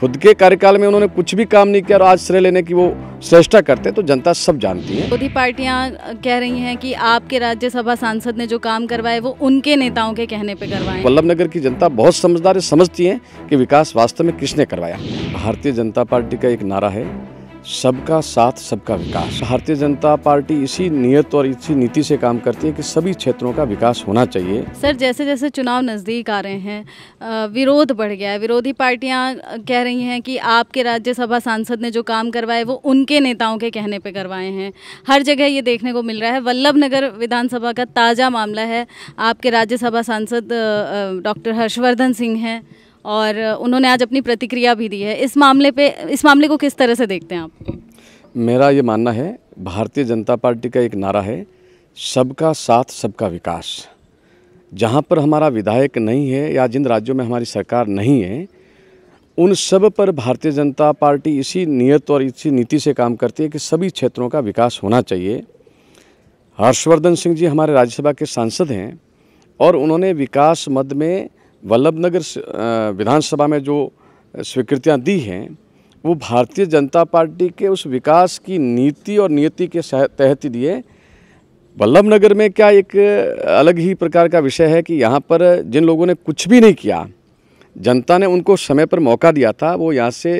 खुद के कार्यकाल में उन्होंने कुछ भी काम नहीं किया और आज श्रेय लेने की वो चेष्टा करते तो जनता सब जानती है। विरोधी पार्टियां कह रही हैं कि आपके राज्यसभा सांसद ने जो काम करवाए वो उनके नेताओं के कहने पे करवाए। वल्लभ नगर की जनता बहुत समझदार है, समझती है कि विकास वास्तव में किसने करवाया। भारतीय जनता पार्टी का एक नारा है, सबका साथ सबका विकास। भारतीय जनता पार्टी इसी नियत और इसी नीति से काम करती है कि सभी क्षेत्रों का विकास होना चाहिए। सर, जैसे जैसे चुनाव नज़दीक आ रहे हैं विरोध बढ़ गया है। विरोधी पार्टियां कह रही हैं कि आपके राज्यसभा सांसद ने जो काम करवाए वो उनके नेताओं के कहने पे करवाए हैं। हर जगह ये देखने को मिल रहा है। वल्लभ नगर विधानसभा का ताज़ा मामला है। आपके राज्यसभा सांसद डॉक्टर हर्षवर्धन सिंह हैं और उन्होंने आज अपनी प्रतिक्रिया भी दी है। इस मामले को किस तरह से देखते हैं आप? मेरा ये मानना है, भारतीय जनता पार्टी का एक नारा है, सबका साथ सबका विकास। जहाँ पर हमारा विधायक नहीं है या जिन राज्यों में हमारी सरकार नहीं है, उन सब पर भारतीय जनता पार्टी इसी नियत और इसी नीति से काम करती है कि सभी क्षेत्रों का विकास होना चाहिए। हर्षवर्धन सिंह जी हमारे राज्यसभा के सांसद हैं और उन्होंने विकास मद में वल्लभ नगर विधानसभा में जो स्वीकृतियां दी हैं वो भारतीय जनता पार्टी के उस विकास की नीति और नियति के तहत ही दिए। वल्लभ नगर में क्या एक अलग ही प्रकार का विषय है कि यहाँ पर जिन लोगों ने कुछ भी नहीं किया, जनता ने उनको समय पर मौका दिया था। वो यहाँ से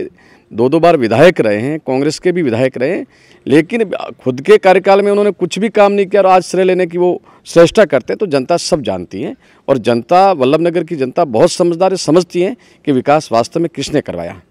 2-2 बार विधायक रहे हैं, कांग्रेस के भी विधायक रहे, लेकिन खुद के कार्यकाल में उन्होंने कुछ भी काम नहीं किया और आज श्रेय लेने की वो चेष्टा करते तो जनता सब जानती है। और जनता, वल्लभ नगर की जनता बहुत समझदार है, समझती है कि विकास वास्तव में किसने करवाया।